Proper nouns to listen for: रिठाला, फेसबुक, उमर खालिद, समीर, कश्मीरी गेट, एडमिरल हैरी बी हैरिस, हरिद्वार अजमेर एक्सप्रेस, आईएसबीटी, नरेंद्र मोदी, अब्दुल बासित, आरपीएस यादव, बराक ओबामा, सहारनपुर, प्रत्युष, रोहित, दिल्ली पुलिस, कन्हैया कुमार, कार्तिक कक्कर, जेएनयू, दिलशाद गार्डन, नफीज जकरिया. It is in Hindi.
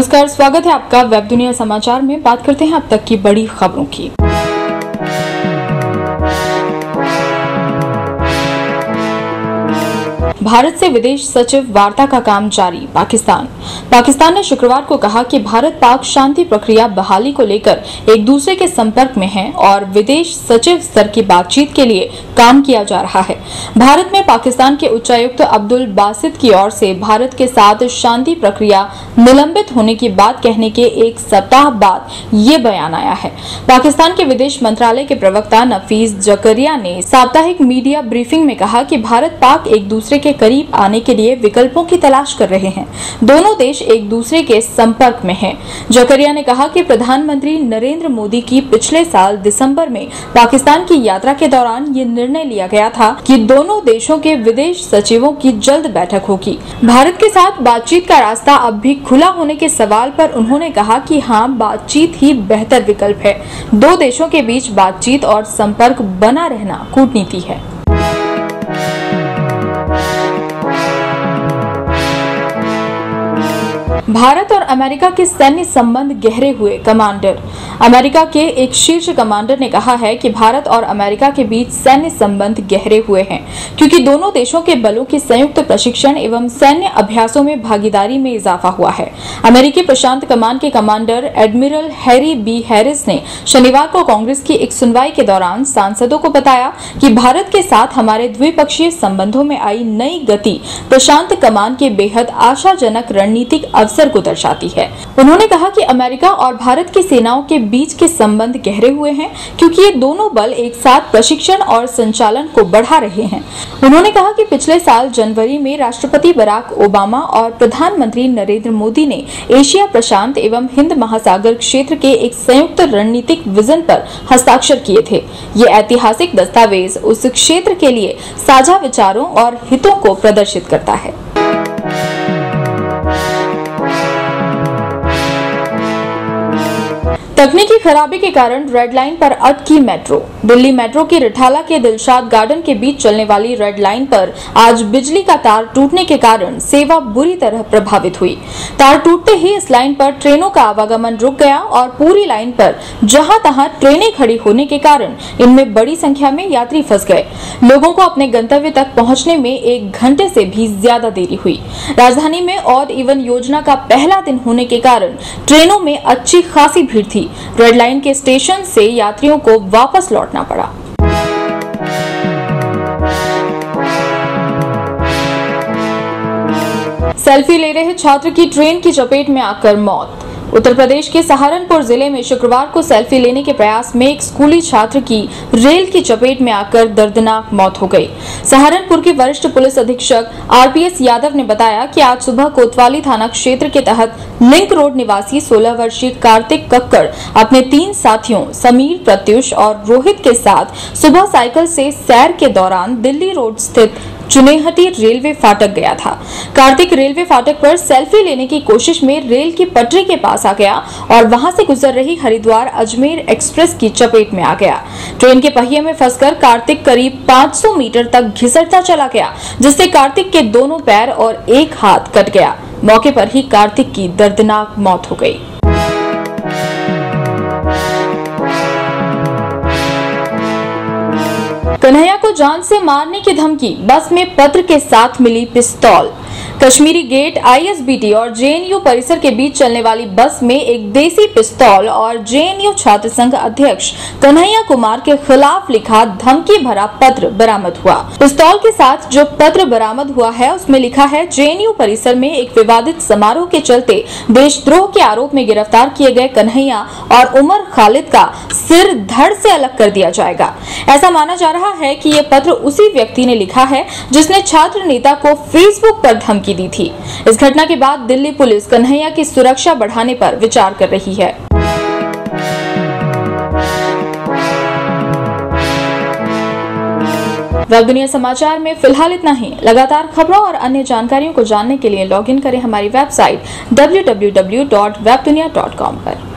नमस्कार, स्वागत है आपका वेब दुनिया समाचार में। बात करते हैं अब तक की बड़ी खबरों की। भारत से विदेश सचिव वार्ता का काम जारी। पाकिस्तान ने शुक्रवार को कहा कि भारत पाक शांति प्रक्रिया बहाली को लेकर एक दूसरे के संपर्क में हैं और विदेश सचिव स्तर की बातचीत के लिए काम किया जा रहा है। भारत में पाकिस्तान के उच्चायुक्त अब्दुल बासित की ओर से भारत के साथ शांति प्रक्रिया निलंबित होने की बात कहने के एक सप्ताह बाद ये बयान आया है। पाकिस्तान के विदेश मंत्रालय के प्रवक्ता नफीज जकरिया ने साप्ताहिक मीडिया ब्रीफिंग में कहा कि भारत पाक एक दूसरे के करीब आने के लिए विकल्पों की तलाश कर रहे हैं। दोनों देश एक दूसरे के संपर्क में हैं। जकरिया ने कहा कि प्रधानमंत्री नरेंद्र मोदी की पिछले साल दिसंबर में पाकिस्तान की यात्रा के दौरान ये निर्णय लिया गया था कि दोनों देशों के विदेश सचिवों की जल्द बैठक होगी। भारत के साथ बातचीत का रास्ता अब भी खुला होने के सवाल पर उन्होंने कहा कि हाँ, बातचीत ही बेहतर विकल्प है। दो देशों के बीच बातचीत और संपर्क बना रहना कूटनीति है। भारत और अमेरिका के सैन्य संबंध गहरे हुए। कमांडर अमेरिका के एक शीर्ष कमांडर ने कहा है कि भारत और अमेरिका के बीच सैन्य संबंध गहरे हुए हैं क्योंकि दोनों देशों के बलों के संयुक्त प्रशिक्षण एवं सैन्य अभ्यासों में भागीदारी में इजाफा हुआ है। अमेरिकी प्रशांत कमान के commander एडमिरल हैरी बी हैरिस ने शनिवार को कांग्रेस की एक सुनवाई के दौरान सांसदों को बताया कि भारत के साथ हमारे द्विपक्षीय संबंधों में आई नई गति प्रशांत कमान के बेहद आशाजनक रणनीतिक अवसर को दर्शाती है। उन्होंने कहा कि अमेरिका और भारत की सेनाओं के बीच के संबंध गहरे हुए हैं क्योंकि ये दोनों बल एक साथ प्रशिक्षण और संचालन को बढ़ा रहे हैं। उन्होंने कहा कि पिछले साल जनवरी में राष्ट्रपति बराक ओबामा और प्रधानमंत्री नरेंद्र मोदी ने एशिया प्रशांत एवं हिंद महासागर क्षेत्र के एक संयुक्त रणनीतिक विजन पर हस्ताक्षर किए थे। ये ऐतिहासिक दस्तावेज उस क्षेत्र के लिए साझा विचारों और हितों को प्रदर्शित करता है। तकनीकी खराबी के कारण रेड लाइन पर अटकी मेट्रो। दिल्ली मेट्रो की रिठाला के दिलशाद गार्डन के बीच चलने वाली रेड लाइन पर आज बिजली का तार टूटने के कारण सेवा बुरी तरह प्रभावित हुई। तार टूटते ही इस लाइन पर ट्रेनों का आवागमन रुक गया और पूरी लाइन पर जहां तहां ट्रेनें खड़ी होने के कारण इनमें बड़ी संख्या में यात्री फंस गए। लोगों को अपने गंतव्य तक पहुँचने में 1 घंटे से भी ज्यादा देरी हुई। राजधानी में ऑड इवन योजना का पहला दिन होने के कारण ट्रेनों में अच्छी खासी भीड़ थी। रेड लाइन के स्टेशन से यात्रियों को वापस लौटना पड़ा। सेल्फी ले रहे छात्र की ट्रेन की चपेट में आकर मौत। उत्तर प्रदेश के सहारनपुर जिले में शुक्रवार को सेल्फी लेने के प्रयास में एक स्कूली छात्र की रेल की चपेट में आकर दर्दनाक मौत हो गई। सहारनपुर के वरिष्ठ पुलिस अधीक्षक आरपीएस यादव ने बताया कि आज सुबह कोतवाली थाना क्षेत्र के तहत लिंक रोड निवासी 16 वर्षीय कार्तिक कक्कर अपने 3 साथियों समीर, प्रत्युष और रोहित के साथ सुबह साइकिल से सैर के दौरान दिल्ली रोड स्थित चुनेहटी रेलवे फाटक गया था। कार्तिक रेलवे फाटक पर सेल्फी लेने की कोशिश में रेल की पटरी के पास आ गया और वहां से गुजर रही हरिद्वार अजमेर एक्सप्रेस की चपेट में आ गया। ट्रेन के पहिए में फंसकर कार्तिक करीब 500 मीटर तक घिसटता चला गया, जिससे कार्तिक के दोनों पैर और एक हाथ कट गया। मौके पर ही कार्तिक की दर्दनाक मौत हो गई। कन्हैया को जान से मारने की धमकी, बस में पत्र के साथ मिली पिस्तौल। कश्मीरी गेट, आईएसबीटी और जेएनयू परिसर के बीच चलने वाली बस में एक देसी पिस्तौल और जेएनयू छात्र संघ अध्यक्ष कन्हैया कुमार के खिलाफ लिखा धमकी भरा पत्र बरामद हुआ। पिस्तौल के साथ जो पत्र बरामद हुआ है उसमें लिखा है, जेएनयू परिसर में एक विवादित समारोह के चलते देशद्रोह के आरोप में गिरफ्तार किए गए कन्हैया और उमर खालिद का सिर धड़ से अलग कर दिया जाएगा। ऐसा माना जा रहा है कि ये पत्र उसी व्यक्ति ने लिखा है जिसने छात्र नेता को फेसबुक पर धमकी दी थी। इस घटना के बाद दिल्ली पुलिस कन्हैया की सुरक्षा बढ़ाने पर विचार कर रही है। वेब दुनिया समाचार में फिलहाल इतना ही। लगातार खबरों और अन्य जानकारियों को जानने के लिए लॉगिन करें हमारी वेबसाइट www.webdunia.com पर।